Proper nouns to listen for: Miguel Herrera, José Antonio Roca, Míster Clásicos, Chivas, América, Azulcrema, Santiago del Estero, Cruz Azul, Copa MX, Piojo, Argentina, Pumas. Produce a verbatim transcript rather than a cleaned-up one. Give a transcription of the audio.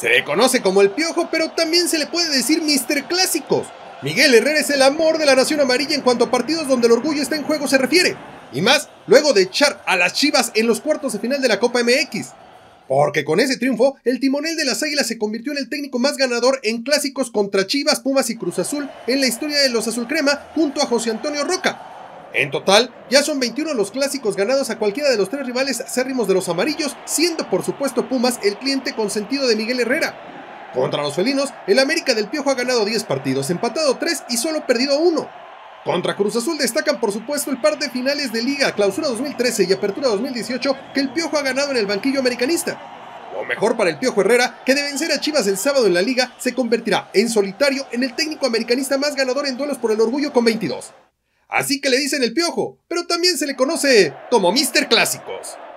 Se le conoce como el Piojo, pero también se le puede decir míster Clásicos. Miguel Herrera es el amor de la nación amarilla en cuanto a partidos donde el orgullo está en juego se refiere. Y más, luego de echar a las Chivas en los cuartos de final de la Copa M X. Porque con ese triunfo, el timonel de las Águilas se convirtió en el técnico más ganador en clásicos contra Chivas, Pumas y Cruz Azul en la historia de los Azulcrema junto a José Antonio Roca. En total, ya son veintiuno los clásicos ganados a cualquiera de los tres rivales acérrimos de los amarillos, siendo por supuesto Pumas el cliente consentido de Miguel Herrera. Contra los felinos, el América del Piojo ha ganado diez partidos, empatado tres y solo perdido uno. Contra Cruz Azul destacan por supuesto el par de finales de Liga, Clausura dos mil trece y Apertura dos mil dieciocho, que el Piojo ha ganado en el banquillo americanista. Lo mejor para el Piojo Herrera, que de vencer a Chivas el sábado en la Liga, se convertirá en solitario en el técnico americanista más ganador en duelos por el orgullo con veintidós. Así que le dicen el Piojo, pero también se le conoce como míster Clásicos.